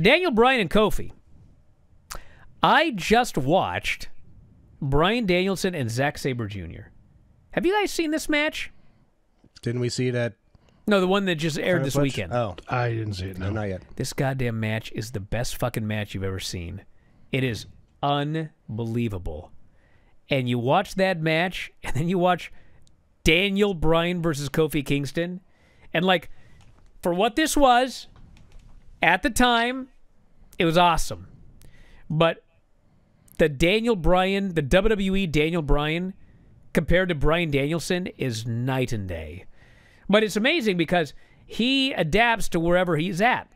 Daniel Bryan and Kofi. I just watched Bryan Danielson and Zack Sabre Jr. Have you guys seen this match? Didn't we see it at... No, the one that just aired this weekend. Oh, I didn't see it. No, not yet. This goddamn match is the best fucking match you've ever seen. It is unbelievable. And you watch that match, and then you watch Daniel Bryan versus Kofi Kingston. And, like, for what this was, at the time, it was awesome. But the Daniel Bryan, the WWE Daniel Bryan, compared to Bryan Danielson, is night and day. But it's amazing because he adapts to wherever he's at.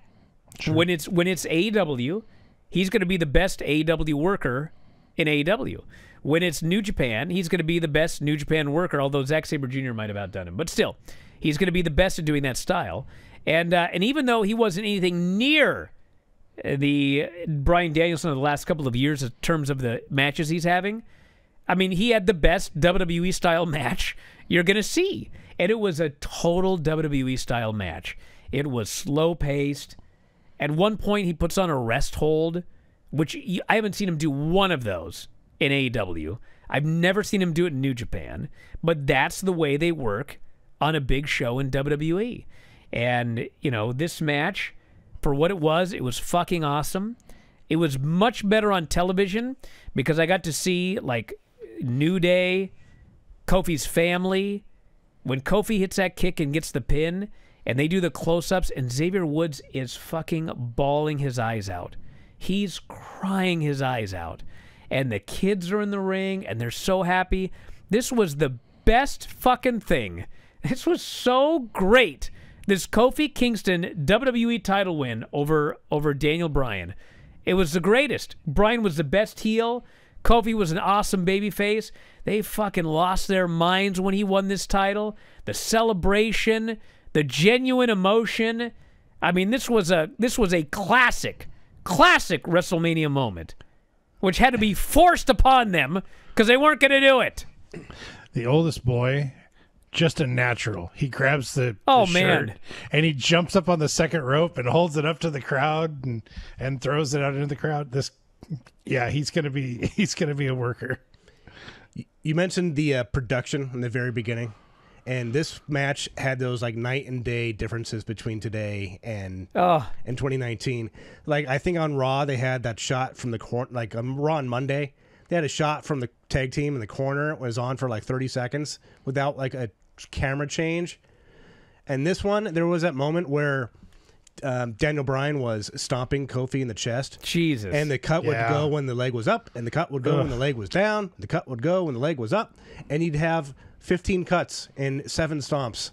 Sure. When it's AEW, he's going to be the best AEW worker in AEW. When it's New Japan, he's going to be the best New Japan worker, although Zack Sabre Jr. might have outdone him. But still, he's going to be the best at doing that style. And even though he wasn't anything near the Bryan Danielson of the last couple of years in terms of the matches he's having, I mean, he had the best WWE-style match you're going to see. And it was a total WWE-style match. It was slow-paced. At one point, he puts on a rest hold, which I haven't seen him do one of those in AEW. I've never seen him do it in New Japan. But that's the way they work on a big show in WWE. And, you know, this match, for what it was fucking awesome. It was much better on television because I got to see, like, New Day, Kofi's family. When Kofi hits that kick and gets the pin, and they do the close-ups, and Xavier Woods is fucking bawling his eyes out. He's crying his eyes out. And the kids are in the ring, and they're so happy. This was the best fucking thing. This was so great. This Kofi Kingston WWE title win over Daniel Bryan. It was the greatest. Bryan was the best heel. Kofi was an awesome babyface. They fucking lost their minds when he won this title. The celebration, the genuine emotion. I mean, this was a classic WrestleMania moment, which had to be forced upon them because they weren't going to do it. The oldest boy, just a natural. He grabs the shirt, man, and he jumps up on the second rope and holds it up to the crowd and throws it out into the crowd. Yeah, he's gonna be a worker. You mentioned the production in the very beginning, and this match had those like night and day differences between today and 2019. Like I think on Raw they had that shot from the corner. Like on Raw on Monday, they had a shot from the tag team in the corner. It was on for like 30 seconds without like a camera change. And this one, there was that moment where Daniel Bryan was stomping Kofi in the chest. Jesus. And the cut would go when the leg was up, and the cut would go when the leg was down, the cut would go when the leg was up, and he'd have 15 cuts and 7 stomps.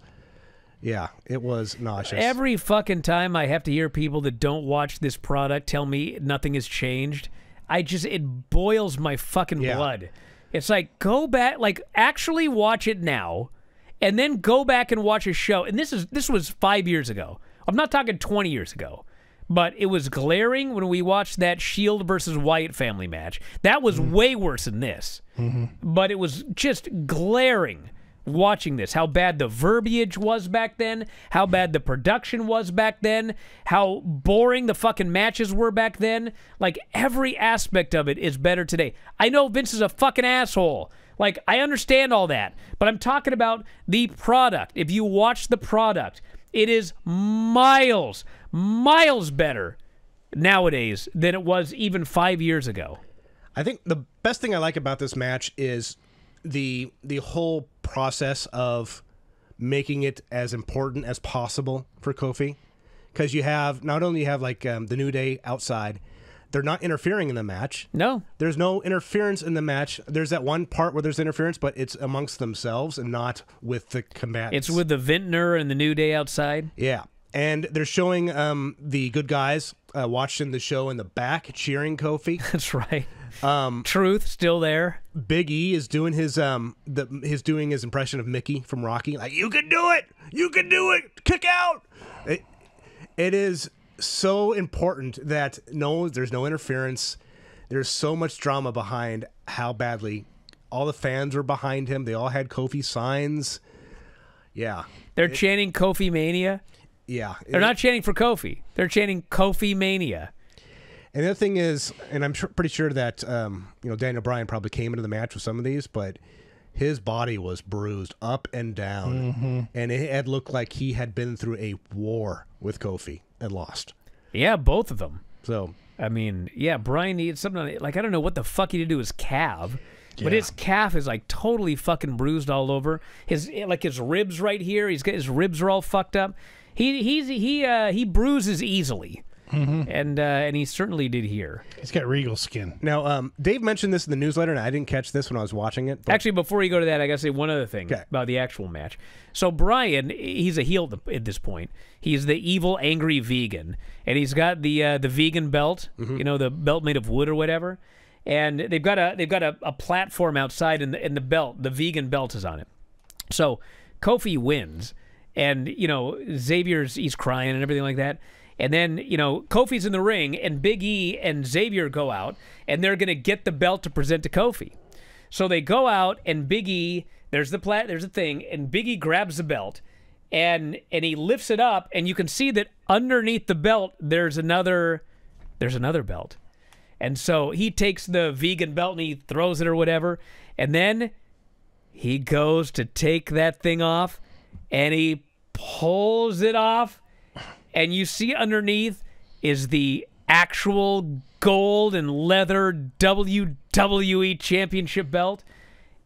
Yeah, it was nauseous. Every fucking time I have to hear people that don't watch this product tell me nothing has changed, it boils my fucking blood. It's like, go back, like actually watch it now, and then go back and watch a show. And this was 5 years ago. I'm not talking 20 years ago, but it was glaring when we watched that Shield versus Wyatt family match. That was way worse than this, but it was just glaring watching this, how bad the verbiage was back then, how bad the production was back then, how boring the fucking matches were back then. Like, every aspect of it is better today. I know Vince is a fucking asshole. Like, I understand all that, but I'm talking about the product. If you watch the product, it is miles better nowadays than it was even 5 years ago. I think the best thing I like about this match is the whole process of making it as important as possible for Kofi. Because you have, not only you have like the New Day outside, they're not interfering in the match. No. There's no interference in the match. There's that one part where there's interference, but it's amongst themselves and not with the combatants. It's with the Vintner and the New Day outside. Yeah. And they're showing the good guys watching the show in the back, cheering Kofi. That's right. Truth, still there. Big E is doing his impression of Mickey from Rocky. Like, you can do it! You can do it! Kick out! It is so important that there's no interference. There's so much drama behind how badly all the fans were behind him. They all had Kofi signs. Yeah. They're chanting Kofimania. Yeah. They're not chanting for Kofi. They're chanting Kofimania. And the other thing is, and I'm pretty sure that Daniel Bryan probably came into the match with some of these, but his body was bruised up and down, and it had looked like he had been through a war with Kofi and lost. Yeah, both of them. So I mean, yeah, Bryan needs something like, I don't know what the fuck he did to his calf, but his calf is like totally fucking bruised all over. His like his ribs right here, he's got his ribs are all fucked up. He bruises easily. And he certainly did here. He's got regal skin. Now, Dave mentioned this in the newsletter, and I didn't catch this when I was watching it. But... Actually, before you go to that, I got to say one other thing about the actual match. So Bryan, he's a heel at this point. He's the evil, angry vegan, and he's got the vegan belt, you know, the belt made of wood or whatever. And they've got a platform outside, and the belt, the vegan belt, is on it. So Kofi wins, and you know he's crying and everything like that. And then, you know, Kofi's in the ring, and Big E and Xavier go out, and they're going to get the belt to present to Kofi. So they go out, and Big E, there's the thing, and Big E grabs the belt, and he lifts it up, and you can see that underneath the belt, there's another belt. And so he takes the vegan belt, and he throws it or whatever, and then he goes to take that thing off, and he pulls it off. And you see underneath is the actual gold and leather WWE Championship belt.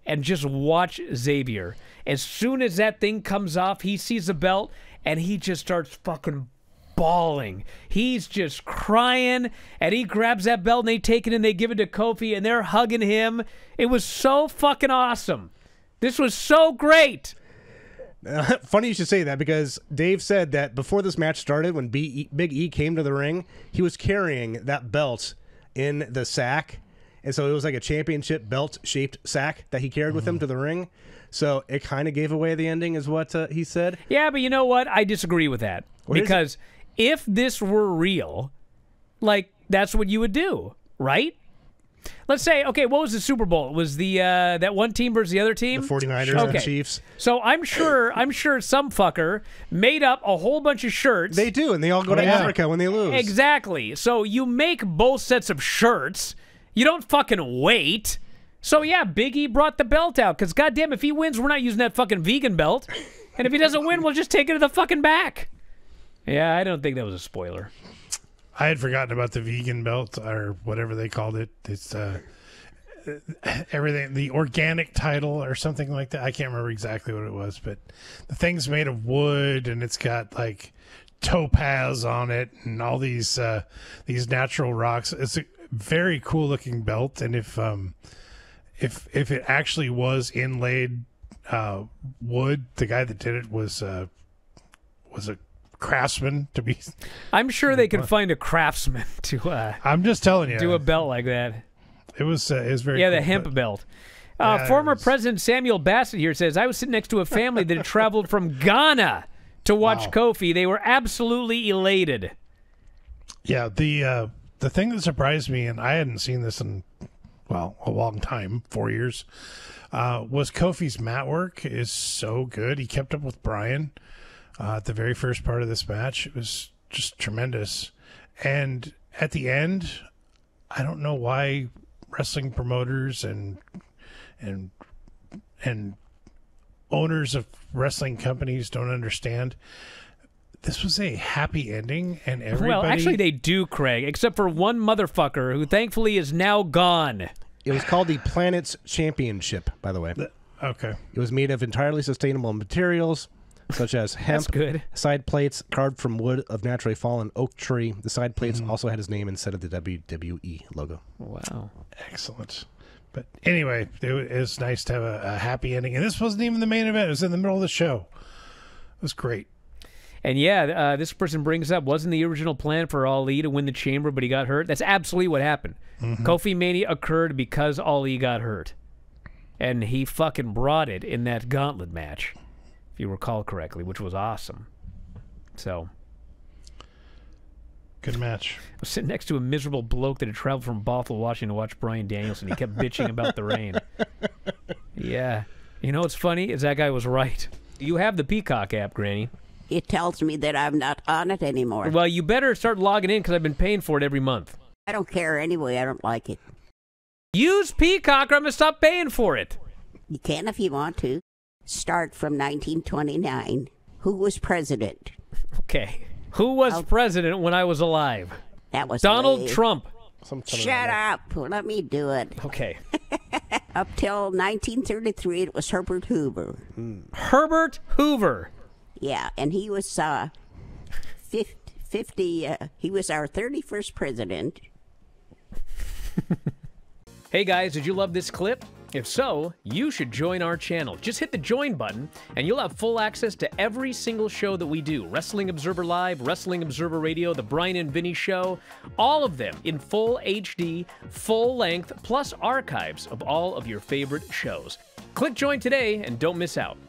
And just watch Xavier. As soon as that thing comes off, he sees the belt, and he just starts fucking bawling. He's just crying, and he grabs that belt, and they take it, and they give it to Kofi, and they're hugging him. It was so fucking awesome. This was so great. Funny you should say that, because Dave said that before this match started, when Big E came to the ring, he was carrying that belt in the sack, and so it was like a championship belt-shaped sack that he carried with him to the ring, so it kind of gave away the ending is what he said. Yeah, but you know what? I disagree with that, because if this were real, like, that's what you would do, right? Let's say, okay, what was the Super Bowl? It was the that one team versus the other team? The 49ers and the Chiefs. So I'm sure some fucker made up a whole bunch of shirts. They do, and they all go to Africa when they lose. Exactly. So you make both sets of shirts. You don't fucking wait. So yeah, Big E brought the belt out, because goddamn, if he wins, we're not using that fucking vegan belt. And if he doesn't win, we'll just take it to the fucking back. Yeah, I don't think that was a spoiler. I had forgotten about the vegan belt or whatever they called it. It's everything, the organic title or something like that. I can't remember exactly what it was, but the thing's made of wood, and it's got like topaz on it and all these natural rocks. It's a very cool looking belt, and if it actually was inlaid wood, the guy that did it was a craftsman to be. I'm sure they can find a craftsman to. I'm just telling you, do a belt like that. It was very. Yeah, cool, the hemp belt. Yeah, former President Samuel Bassett here says, I was sitting next to a family that had traveled from Ghana to watch Kofi. They were absolutely elated. Yeah, the thing that surprised me, and I hadn't seen this in, well, a long time, 4 years, was Kofi's mat work is so good. He kept up with Bryan. At the very first part of this match, it was just tremendous. And at the end, I don't know why wrestling promoters and owners of wrestling companies don't understand. This was a happy ending, and everybody... Well, actually, they do, Craig, except for one motherfucker who thankfully is now gone. It was called the Planets Championship, by the way. Okay. It was made of entirely sustainable materials, such as hemp, side plates carved from wood of naturally fallen oak tree. The side plates also had his name instead of the WWE logo. Wow. Excellent. But anyway, it's nice to have a happy ending. And this wasn't even the main event. It was in the middle of the show. It was great. And yeah, this person brings up, wasn't the original plan for Ali to win the chamber, but he got hurt? That's absolutely what happened. Kofimania occurred because Ali got hurt. And he fucking brought it in that gauntlet match. You recall correctly, which was awesome. So good match. I was sitting next to a miserable bloke that had traveled from Bothell, Washington to watch Bryan Danielson. He kept bitching about the rain. Yeah. You know what's funny is that guy was right. You have the Peacock app, Granny. It tells me that I'm not on it anymore. Well, you better start logging in, because I've been paying for it every month. I don't care anyway. I don't like it. Use Peacock or I'm going to stop paying for it. You can if you want to. Start from 1929. Who was president? Okay. Who was president when I was alive? That was Donald Trump. Shut up. Let me do it. Okay. Up till 1933, it was Herbert Hoover. Herbert Hoover. Yeah, and he was 50, he was our 31st president. Hey guys, did you love this clip? If so, you should join our channel. Just hit the join button and you'll have full access to every single show that we do. Wrestling Observer Live, Wrestling Observer Radio, The Bryan and Vinny Show, all of them in full HD, full length, plus archives of all of your favorite shows. Click join today and don't miss out.